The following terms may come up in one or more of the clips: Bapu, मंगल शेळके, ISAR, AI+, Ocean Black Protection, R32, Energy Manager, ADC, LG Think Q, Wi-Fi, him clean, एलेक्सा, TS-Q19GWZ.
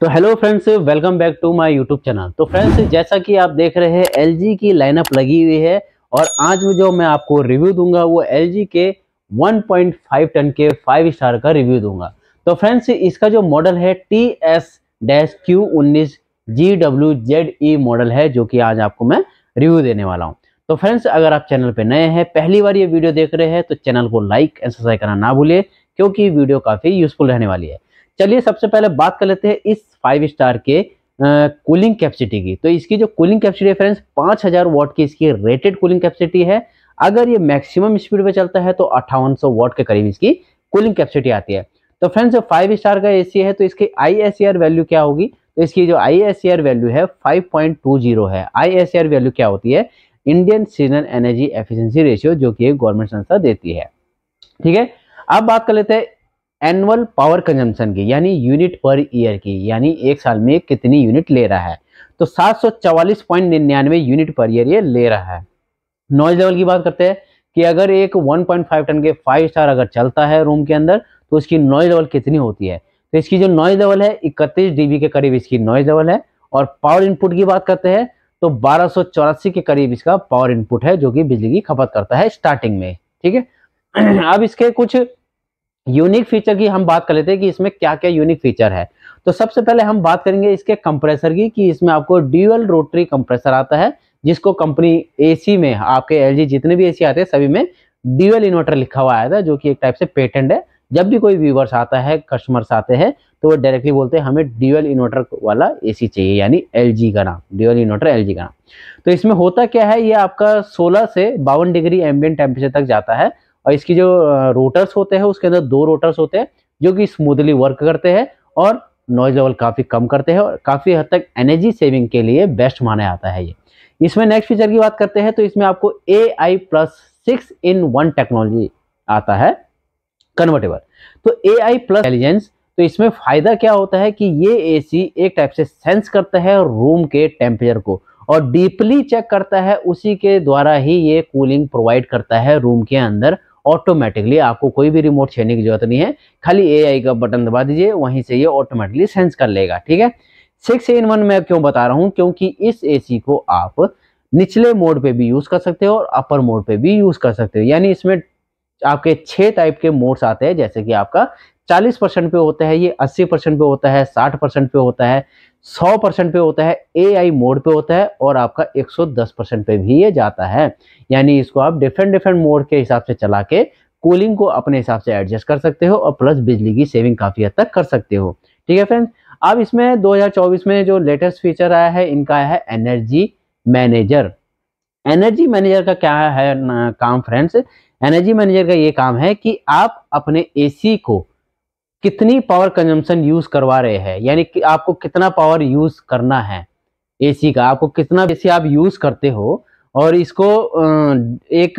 तो hello friends, welcome back to my YouTube channel. तो friends, जैसा कि आप देख रहे हैं LG की लाइनअप लगी हुई है और आज जो मैं आपको रिव्यू दूंगा वो LG के 1.5 टन के 5 स्टार का रिव्यू दूंगा। तो फ्रेंड्स, इसका जो मॉडल है TS-Q19GWZ मॉडल है, जो कि आज आपको मैं रिव्यू देने वाला हूँ। तो फ्रेंड्स, अगर आप चैनल पर नए हैं, पहली बार ये वीडियो देख रहे हैं तो चैनल को लाइक एंड सब्सक्राइब करना ना भूलिए, क्योंकि वीडियो काफ़ी यूजफुल रहने वाली है। चलिए सबसे पहले बात कर लेते हैं इस 5 स्टार के कूलिंग कैपेसिटी की। तो इसकी जो कूलिंग कैपेसिटी है फ्रेंड्स, 5000 वॉट की इसकी रेटेड कूलिंग कैपेसिटी है। अगर ये मैक्सिमम स्पीड पे चलता है तो 5800 वॉट के करीब इसकी कूलिंग कैपेसिटी आती है। तो फ्रेंड्स, 5 स्टार का एसी है तो इसकी ISAR वैल्यू क्या होगी? तो इसकी जो ISAR वैल्यू है 5.20 है। ISAR वैल्यू क्या होती है? Indian seasonal energy efficiency ratio, जो कि गवर्नमेंट संस्था देती है। ठीक है, अब बात कर लेते हैं एनुअल पावर कंजम्पशन की, यानी यूनिट पर ईयर की, यानी एक साल में कितनी यूनिट ले रहा है। तो 744.99 यूनिट पर ईयर ये ले रहा है। नॉइज लेवल की बात करते हैं कि अगर एक 1.5 टन के 5 स्टार अगर चलता है रूम के अंदर तो इसकी नॉइज लेवल कितनी होती है? तो इसकी जो नॉइज लेवल है 31 dB के करीब इसकी नॉइज लेवल है। और पावर इनपुट की बात करते हैं तो 1284 के करीब इसका पावर इनपुट है, जो कि बिजली की खपत करता है स्टार्टिंग में। ठीक है, अब इसके कुछ यूनिक फीचर की हम बात कर लेते हैं कि इसमें क्या क्या यूनिक फीचर है। तो सबसे पहले हम बात करेंगे इसके कंप्रेसर की, कि इसमें आपको ड्यूअल रोटरी कंप्रेसर आता है, जिसको कंपनी एसी में, आपके LG जितने भी एसी आते हैं सभी में ड्यूअल इन्वर्टर लिखा हुआ आया था, जो कि एक टाइप से पेटेंट है। जब भी कोई व्यूवर्स आता है, कस्टमर्स आते हैं, तो वो डायरेक्टली बोलते हैं हमें ड्यूअल इन्वर्टर वाला एसी चाहिए, यानी LG का नाम, ड्यूअल इन्वर्टर LG का नाम। तो इसमें होता क्या है, ये आपका 16 से 52 डिग्री एम्बियंट टेम्परेचर तक जाता है। और इसकी जो रोटर्स होते हैं उसके अंदर 2 रोटर्स होते हैं, जो कि स्मूथली वर्क करते हैं और नॉइज लेवल काफ़ी कम करते हैं और काफ़ी हद तक एनर्जी सेविंग के लिए बेस्ट माना जाता है ये। इसमें नेक्स्ट फीचर की बात करते हैं तो इसमें आपको AI Plus 6-in-1 टेक्नोलॉजी आता है कन्वर्टेबल। तो AI Plus इंटेलिजेंस, तो इसमें फ़ायदा क्या होता है कि ये एसी एक टाइप से सेंस करता है रूम के टेम्परेचर को और डीपली चेक करता है, उसी के द्वारा ही ये कूलिंग प्रोवाइड करता है रूम के अंदर ऑटोमेटिकली। आपको कोई भी रिमोट छेड़ने की जरूरत नहीं है, खाली AI का बटन दबा दीजिए, वहीं से ये ऑटोमेटिकली सेंस कर लेगा। ठीक है, 6-in-1 मैं क्यों बता रहा हूँ, क्योंकि इस एसी को आप निचले मोड पे भी यूज़ कर सकते हो और अपर मोड पे भी यूज़ कर सकते हो, यानी इसमें आपके 6 टाइप के मोड्स आते हैं, जैसे कि आपका 40% पे होता है, ये 80% पे होता है, 60% पे होता है, 100% पे होता है, AI मोड पे होता है और आपका 110% पे भी ये जाता है। यानी इसको आप डिफरेंट मोड के हिसाब से चला के कूलिंग को अपने हिसाब से एडजस्ट कर सकते हो और प्लस बिजली की सेविंग काफ़ी हद तक कर सकते हो। ठीक है फ्रेंड्स, अब इसमें 2024 में जो लेटेस्ट फीचर आया है इनका है एनर्जी मैनेजर। एनर्जी मैनेजर का क्या है काम फ्रेंड्स? एनर्जी मैनेजर का ये काम है कि आप अपने एसी को कितनी पावर कंजम्पशन यूज़ करवा रहे हैं, यानी कि आपको कितना पावर यूज़ करना है एसी का, आपको कितना एसी आप यूज़ करते हो। और इसको एक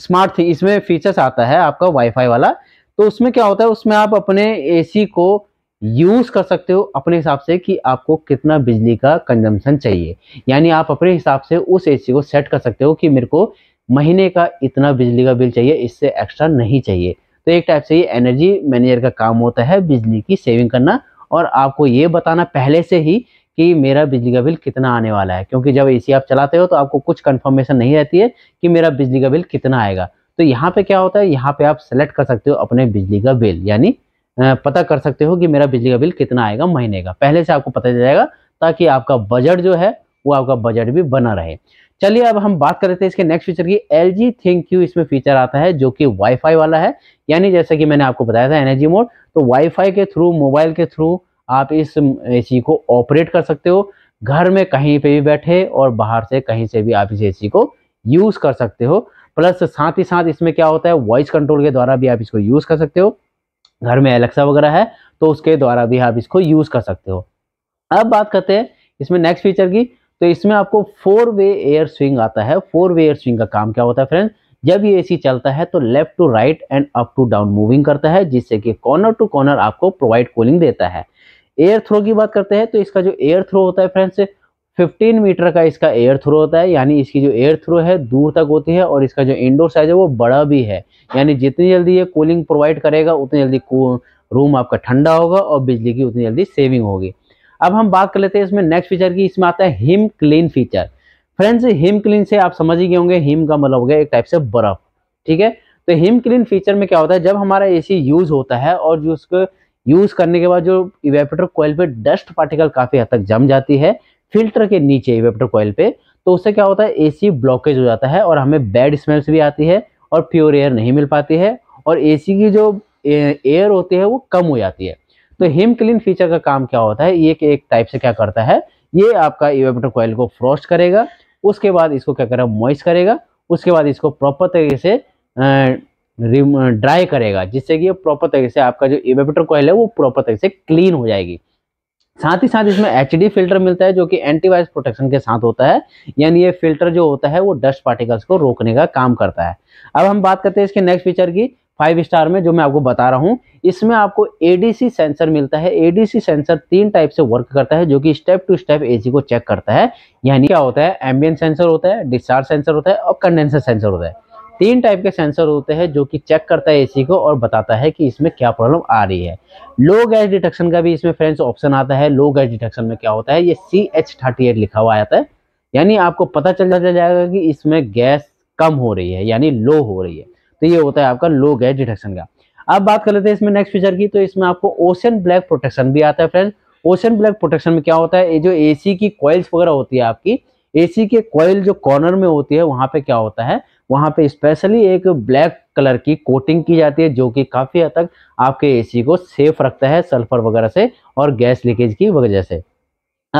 स्मार्ट थिंग, इसमें फीचर्स आता है आपका वाईफाई वाला। तो उसमें क्या होता है, उसमें आप अपने एसी को यूज़ कर सकते हो अपने हिसाब से कि आपको कितना बिजली का कंजम्पशन चाहिए, यानी आप अपने हिसाब से उस एसी को सेट कर सकते हो कि मेरे को महीने का इतना बिजली का बिल चाहिए, इससे एक्स्ट्रा नहीं चाहिए। तो एक टाइप से ये एनर्जी मैनेजर का काम होता है बिजली की सेविंग करना और आपको ये बताना पहले से ही कि मेरा बिजली का बिल कितना आने वाला है, क्योंकि जब एसी आप चलाते हो तो आपको कुछ कंफर्मेशन नहीं रहती है कि मेरा बिजली का बिल कितना आएगा। तो यहाँ पे क्या होता है, यहाँ पे आप सेलेक्ट कर सकते हो अपने बिजली का बिल, यानी पता कर सकते हो कि मेरा बिजली का बिल कितना आएगा महीने का, पहले से आपको पता चल जाएगा, ताकि आपका बजट जो है वो आपका बजट भी बना रहे। चलिए अब हम बात कर लेते हैं इसके नेक्स्ट फीचर की, LG Think Q। इसमें फीचर आता है जो कि वाईफाई वाला है, यानी जैसा कि मैंने आपको बताया था एनर्जी मोड, तो वाईफाई के थ्रू, मोबाइल के थ्रू आप इस एसी को ऑपरेट कर सकते हो। घर में कहीं पे भी बैठे और बाहर से कहीं से भी आप इस एसी को यूज़ कर सकते हो। प्लस साथ ही साथ इसमें क्या होता है, वॉइस कंट्रोल के द्वारा भी आप इसको यूज़ कर सकते हो। घर में एलेक्सा वगैरह है तो उसके द्वारा भी आप इसको यूज़ कर सकते हो। अब बात करते हैं इसमें नेक्स्ट फीचर की, तो इसमें आपको 4-वे एयर स्विंग आता है। 4-वे एयर स्विंग का काम क्या होता है फ्रेंड्स, जब ये एसी चलता है तो left to right and up to down moving करता है, जिससे कि कॉर्नर टू कॉर्नर आपको प्रोवाइड कूलिंग देता है। एयर थ्रो की बात करते हैं तो इसका जो एयर थ्रो होता है फ्रेंड्स, 15 मीटर का इसका एयर थ्रो होता है, यानी इसकी जो एयर थ्रो है दूर तक होती है और इसका जो इंडोर साइज है वो बड़ा भी है, यानी जितनी जल्दी ये कूलिंग प्रोवाइड करेगा उतनी जल्दी रूम आपका ठंडा होगा और बिजली की उतनी जल्दी सेविंग होगी। अब हम बात कर लेते हैं इसमें नेक्स्ट फीचर की। इसमें आता है हिम क्लीन फीचर। फ्रेंड्स हिम क्लीन से आप समझ ही गए होंगे, हिम का मतलब हो गया एक टाइप से बर्फ, ठीक है। तो हिम क्लीन फीचर में क्या होता है, जब हमारा एसी यूज होता है और जो उसको यूज करने के बाद जो इवेपोरेटर कॉइल पे डस्ट पार्टिकल काफी हद तक जम जाती है फिल्टर के नीचे इवेपोरेटर कॉइल पे, तो उससे क्या होता है एसी ब्लॉकेज हो जाता है और हमें बैड स्मेल्स भी आती है और प्योर एयर नहीं मिल पाती है और एसी की जो एयर होती है वो कम हो जाती है। तो हिम क्लीन फीचर का काम क्या होता है, ये एक टाइप से क्या करता है, ये आपका इवेपोरेटर कॉइल को फ्रॉस्ट करेगा, उसके बाद इसको क्या करेगा मॉइस्ट करेगा, उसके बाद इसको प्रॉपर तरीके से ड्राई करेगा, जिससे कि प्रॉपर तरीके से आपका जो इवेपोरेटर कॉइल है वो प्रॉपर तरीके से क्लीन हो जाएगी। साथ ही साथ इसमें एचडी फिल्टर मिलता है जो कि एंटीवायरस प्रोटेक्शन के साथ होता है, यानी ये फिल्टर जो होता है वो डस्ट पार्टिकल्स को रोकने का काम करता है। अब हम बात करते हैं इसके नेक्स्ट फीचर की 5 स्टार में, जो मैं आपको बता रहा हूँ। इसमें आपको एडीसी सेंसर मिलता है। एडीसी सेंसर 3 टाइप से वर्क करता है, जो कि स्टेप टू स्टेप एसी को चेक करता है, यानी क्या होता है एम्बिएंट सेंसर होता है, डिस्चार्ज सेंसर होता है और कंडेंसर सेंसर होता है। 3 टाइप के सेंसर होते हैं जो कि चेक करता है एसी को और बताता है कि इसमें क्या प्रॉब्लम आ रही है। लो गैस डिटेक्शन का भी इसमें फ्रेंड्स ऑप्शन आता है। लो गैस डिटेक्शन में क्या होता है, ये CH38 लिखा हुआ आता है, यानी आपको पता चल जाएगा कि इसमें गैस कम हो रही है यानी लो हो रही है। तो ये होता है आपका लो गैस डिटेक्शन का। अब बात कर लेते हैं इसमें नेक्स्ट फीचर की। तो इसमें आपको ओशन ब्लैक प्रोटेक्शन भी आता है। फ्रेंड्स ओशन ब्लैक प्रोटेक्शन में क्या होता है, ये जो एसी की कॉइल्स वगैरह होती है, आपकी एसी के कॉइल जो कॉर्नर में होती है वहाँ पे क्या होता है, वहाँ पे स्पेशली एक ब्लैक कलर की कोटिंग की जाती है जो कि काफ़ी हद तक आपके एसी को सेफ रखता है सल्फर वगैरह से और गैस लीकेज की वजह से।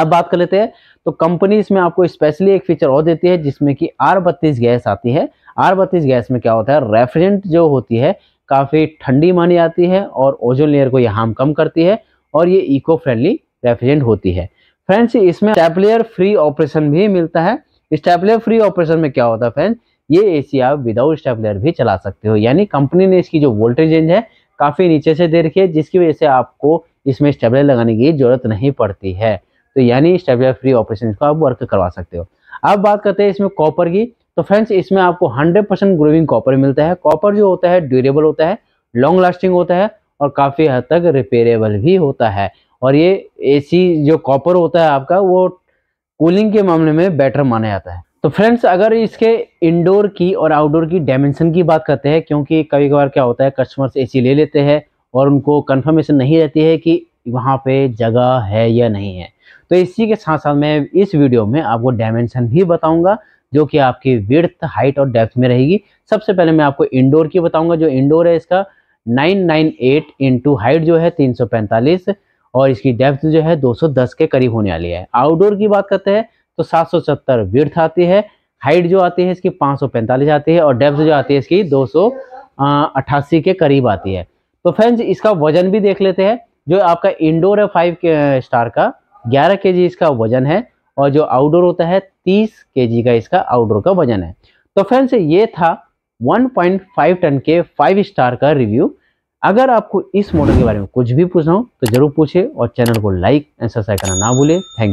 अब बात कर लेते हैं, तो कंपनी इसमें आपको स्पेशली एक फीचर और देती है जिसमें कि R32 गैस आती है। R32 गैस में क्या होता है, रेफ्रिजरेंट जो होती है काफ़ी ठंडी मानी जाती है और ओजोन लेयर को ये हार्म कम करती है और ये इको फ्रेंडली रेफ्रिजरेंट होती है। फ्रेंड्स इसमें स्टेपलर फ्री ऑपरेशन भी मिलता है। स्टेपलर फ्री ऑपरेशन में क्या होता है फ्रेंड्स, ये एसी आप विदाउट स्टेपलर भी चला सकते हो, यानी कंपनी ने इसकी जो वोल्टेज रेंज है काफ़ी नीचे से दे रखी है जिसकी वजह से आपको इसमें स्टेपलर लगाने की जरूरत नहीं पड़ती है। तो यानी स्टेपलर फ्री ऑपरेशन को आप वर्क करवा सकते हो। अब बात करते हैं इसमें कॉपर की। तो फ्रेंड्स इसमें आपको 100% ग्रूविंग कॉपर मिलता है। कॉपर जो होता है ड्यूरेबल होता है, लॉन्ग लास्टिंग होता है और काफ़ी हद तक रिपेयरेबल भी होता है। और ये एसी जो कॉपर होता है आपका वो कूलिंग के मामले में बेटर माना जाता है। तो फ्रेंड्स अगर इसके इंडोर की और आउटडोर की डायमेंशन की बात करते हैं, क्योंकि कभी कभार क्या होता है कस्टमर्स एसी ले लेते हैं और उनको कंफर्मेशन नहीं रहती है कि वहाँ पे जगह है या नहीं है, तो इसी के साथ साथ मैं इस वीडियो में आपको डायमेंशन भी बताऊँगा जो कि आपकी विड्थ हाइट और डेप्थ में रहेगी। सबसे पहले मैं आपको इंडोर की बताऊँगा। जो इंडोर है इसका 998 इंटू हाइट जो है 345 और इसकी डेप्थ जो है 210 के करीब होने वाली है। आउटडोर की बात करते हैं तो 770 विड्थ आती है, हाइट जो आती है इसकी 545 आती है और डेप्थ जो आती है इसकी 288 के करीब आती है। तो फ्रेंड्स इसका वजन भी देख लेते हैं। जो आपका इंडोर है 5 स्टार का 11 kg इसका वजन है और जो आउटडोर होता है 30 kg का इसका आउटडोर का वजन है। तो फ्रेंड्स ये था 1.5 टन के 5 स्टार का रिव्यू। अगर आपको इस मॉडल के बारे में कुछ भी पूछना हो तो जरूर पूछे और चैनल को लाइक एंड सब्सक्राइब करना ना भूले। Thank you.